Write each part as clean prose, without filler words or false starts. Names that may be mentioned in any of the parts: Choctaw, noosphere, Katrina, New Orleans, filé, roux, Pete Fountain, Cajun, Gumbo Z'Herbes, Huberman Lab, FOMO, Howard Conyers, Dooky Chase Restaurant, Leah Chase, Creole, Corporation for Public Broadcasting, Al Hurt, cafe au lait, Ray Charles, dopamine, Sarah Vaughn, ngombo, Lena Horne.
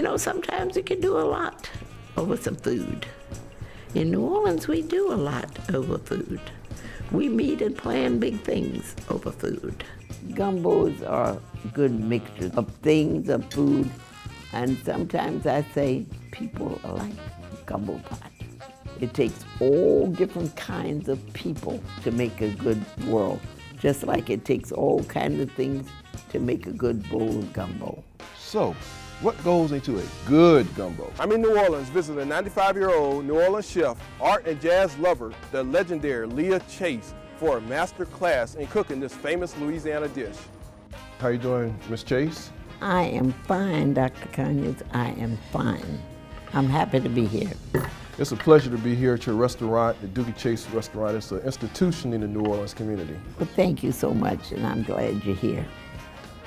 You know, sometimes you can do a lot over some food. In New Orleans, we do a lot over food. We meet and plan big things over food. Gumbos are a good mixture of things, of food, and sometimes I say people are like gumbo pot. It takes all different kinds of people to make a good world, just like it takes all kinds of things to make a good bowl of gumbo. So, what goes into a good gumbo? I'm in New Orleans visiting 95-year-old New Orleans chef, art and jazz lover, the legendary Leah Chase, for a master class in cooking this famous Louisiana dish. How you doing, Miss Chase? I am fine, Dr. Conyers. I am fine. I'm happy to be here. It's a pleasure to be here at your restaurant, the Dooky Chase Restaurant. It's an institution in the New Orleans community. Well, thank you so much, and I'm glad you're here.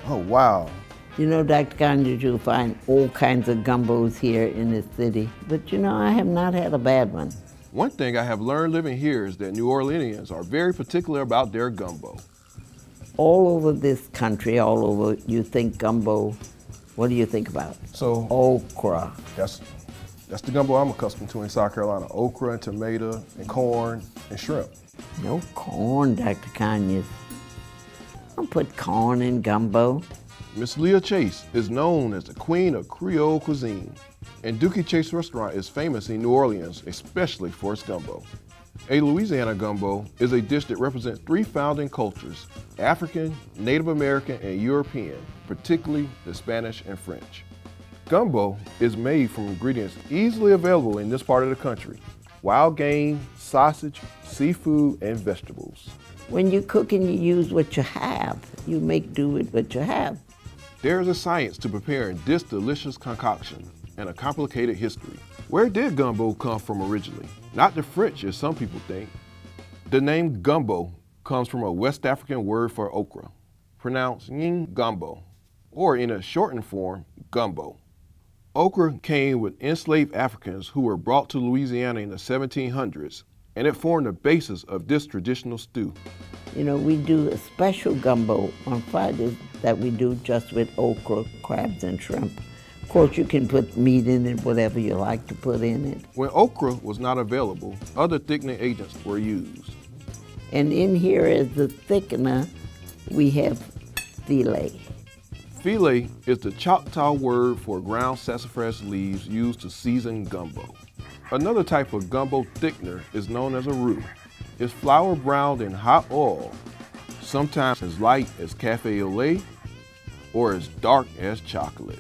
Oh, wow. You know, Dr. Conyers, you'll find all kinds of gumbos here in this city, but you know, I have not had a bad one. One thing I have learned living here is that New Orleanians are very particular about their gumbo. All over this country, all over, you think gumbo, what do you think about? So, okra. That's the gumbo I'm accustomed to in South Carolina. Okra and tomato and corn and shrimp. No corn, Dr. Conyers. Don't put corn in gumbo. Miss Leah Chase is known as the queen of Creole cuisine, and Dooky Chase Restaurant is famous in New Orleans, especially for its gumbo. A Louisiana gumbo is a dish that represents three founding cultures, African, Native American, and European, particularly the Spanish and French. Gumbo is made from ingredients easily available in this part of the country. Wild game, sausage, seafood, and vegetables. When you're cooking, you use what you have. You make do with what you have. There is a science to preparing this delicious concoction and a complicated history. Where did gumbo come from originally? Not the French, as some people think. The name gumbo comes from a West African word for okra, pronounced ngombo, or in a shortened form, gumbo. Okra came with enslaved Africans who were brought to Louisiana in the 1700s, and it formed the basis of this traditional stew. You know, we do a special gumbo on Fridays that we do just with okra, crabs, and shrimp. Of course, you can put meat in it, whatever you like to put in it. When okra was not available, other thickening agents were used. And in here as the thickener, we have filé. Filé is the Choctaw word for ground sassafras leaves used to season gumbo. Another type of gumbo thickener is known as a roux. It's flour browned in hot oil, sometimes as light as cafe au lait or as dark as chocolate.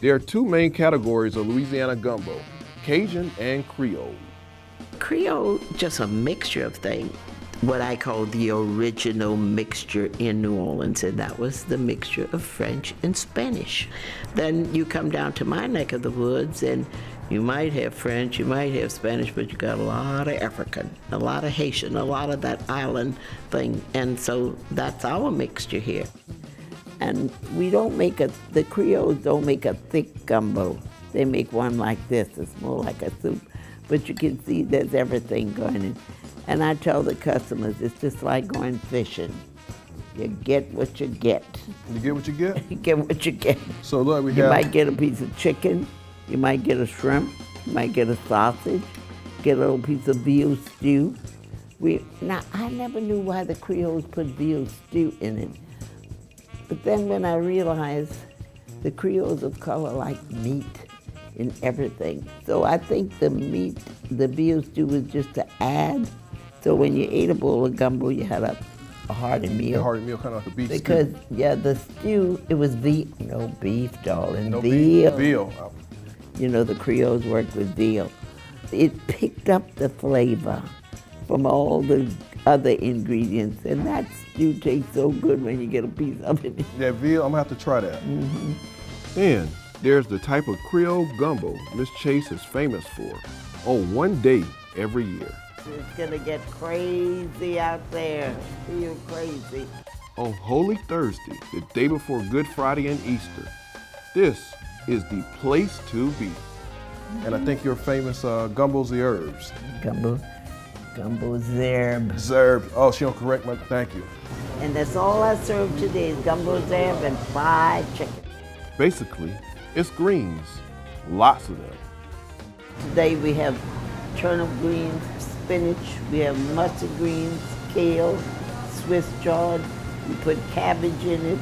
There are two main categories of Louisiana gumbo, Cajun and Creole. Creole, just a mixture of things. What I call the original mixture in New Orleans, and that was the mixture of French and Spanish. Then you come down to my neck of the woods, and you might have French, you might have Spanish, but you got a lot of African, a lot of Haitian, a lot of that island thing, and so that's our mixture here. And we don't make the Creoles don't make a thick gumbo. They make one like this, it's more like a soup, but you can see there's everything going in. And I tell the customers, it's just like going fishing. You get what you get. You get what you get? You get what you get. So look, you might get a piece of chicken, you might get a shrimp, you might get a sausage, get a little piece of veal stew. Now, I never knew why the Creoles put veal stew in it. But then when I realized the Creoles of color like meat in everything. So I think the veal stew was just to add. So when you ate a bowl of gumbo, you had a hearty meal. A hearty meal, kind of like a beef stew. Because, yeah, the stew, it was veal. No beef, darling. No veal. Veal. You know, the Creoles worked with veal. It picked up the flavor from all the other ingredients, and that stew tastes so good when you get a piece of it. Yeah, veal, I'm gonna have to try that. Mm-hmm. Then there's the type of Creole gumbo Miss Chase is famous for on one day every year. It's gonna get crazy out there, feel crazy. On Holy Thursday, the day before Good Friday and Easter, this is the place to be. Mm-hmm. And I think you're famous Gumbo Z'Herbes. Gumbo Z'Herbes. Z'Herbes. Oh, she don't correct me. Thank you. And that's all I serve today is Gumbo Z'Herbes and fried chicken. Basically, It's greens, lots of them. Today we have turnip greens, spinach, we have mustard greens, kale, Swiss chard, we put cabbage in it.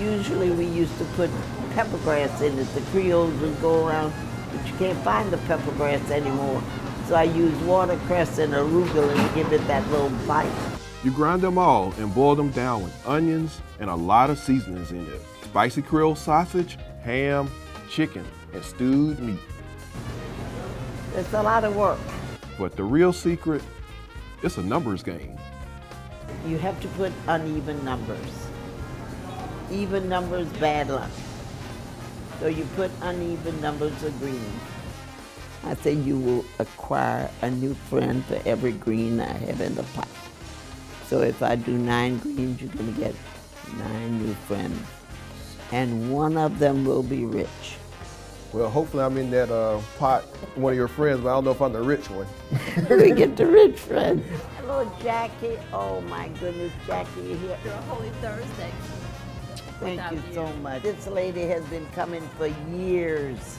Usually we used to put pepper grass in it. The Creoles would go around, but you can't find the pepper grass anymore. So I use watercress and arugula to give it that little bite. You grind them all and boil them down with onions and a lot of seasonings in it. Spicy Creole sausage, ham, chicken, and stewed meat. It's a lot of work. But the real secret, it's a numbers game. You have to put uneven numbers. Even numbers, bad luck. So you put uneven numbers of greens. I say you will acquire a new friend for every green I have in the pot. So if I do 9 greens, you're going to get 9 new friends. And one of them will be rich. Well, hopefully I'm in that pot, one of your friends, but I don't know if I'm the rich one. We get the rich friend. Hello, Jackie. Oh, my goodness, Jackie, you're here. You're a Holy Thursday. Thank you so much. This lady has been coming for years.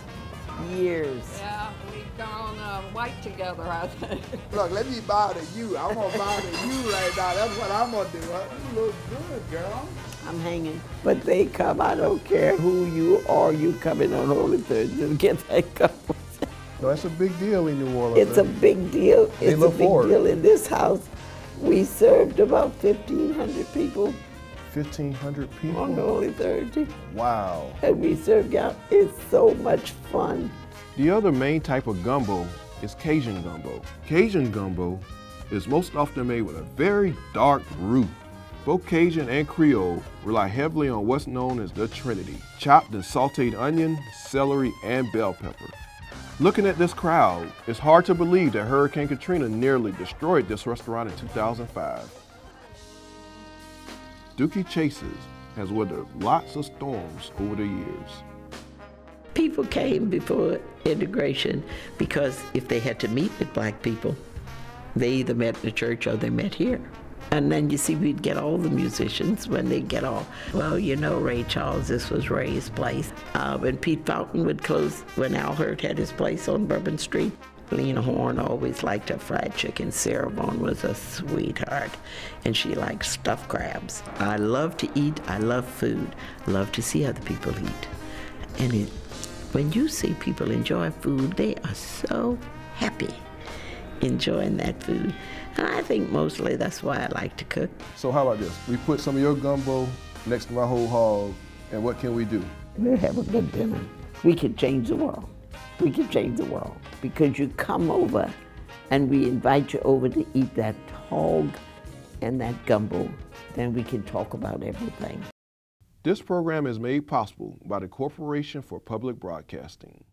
Years. Yeah, we've gone white together, I think. Look, let me bow to you. I'm going to bow to you right now. That's what I'm going to do. You look good, girl. I'm hanging. But they come. I don't care who you are. You coming on Holy Thursday. Get that couple. No, that's a big deal in New Orleans. It's a big deal. They look forward. It's a big deal in this house. We served about 1,500 people. 1,500 people? On Holy Thursday. Wow. And we served out. It's so much fun. The other main type of gumbo is Cajun gumbo. Cajun gumbo is most often made with a very dark roux. Both Cajun and Creole rely heavily on what's known as the Trinity: chopped and sauteed onion, celery, and bell pepper. Looking at this crowd, it's hard to believe that Hurricane Katrina nearly destroyed this restaurant in 2005. Dooky Chase's has weathered lots of storms over the years. People came before integration because if they had to meet with black people, they either met in the church or they met here. And then you see we'd get all the musicians when they'd get off. Well, you know Ray Charles, this was Ray's place. When Pete Fountain would close, when Al Hurt had his place on Bourbon Street, Lena Horne always liked her fried chicken. Sarah Vaughn was a sweetheart, and she liked stuffed crabs. I love to eat. I love food. Love to see other people eat. And when you see people enjoy food, they are so happy enjoying that food. And I think mostly that's why I like to cook. So how about this? We put some of your gumbo next to my whole hog, and what can we do? We'll have a good dinner. We can change the world. We can change the world because you come over and we invite you over to eat that hog and that gumbo. Then we can talk about everything. This program is made possible by the Corporation for Public Broadcasting.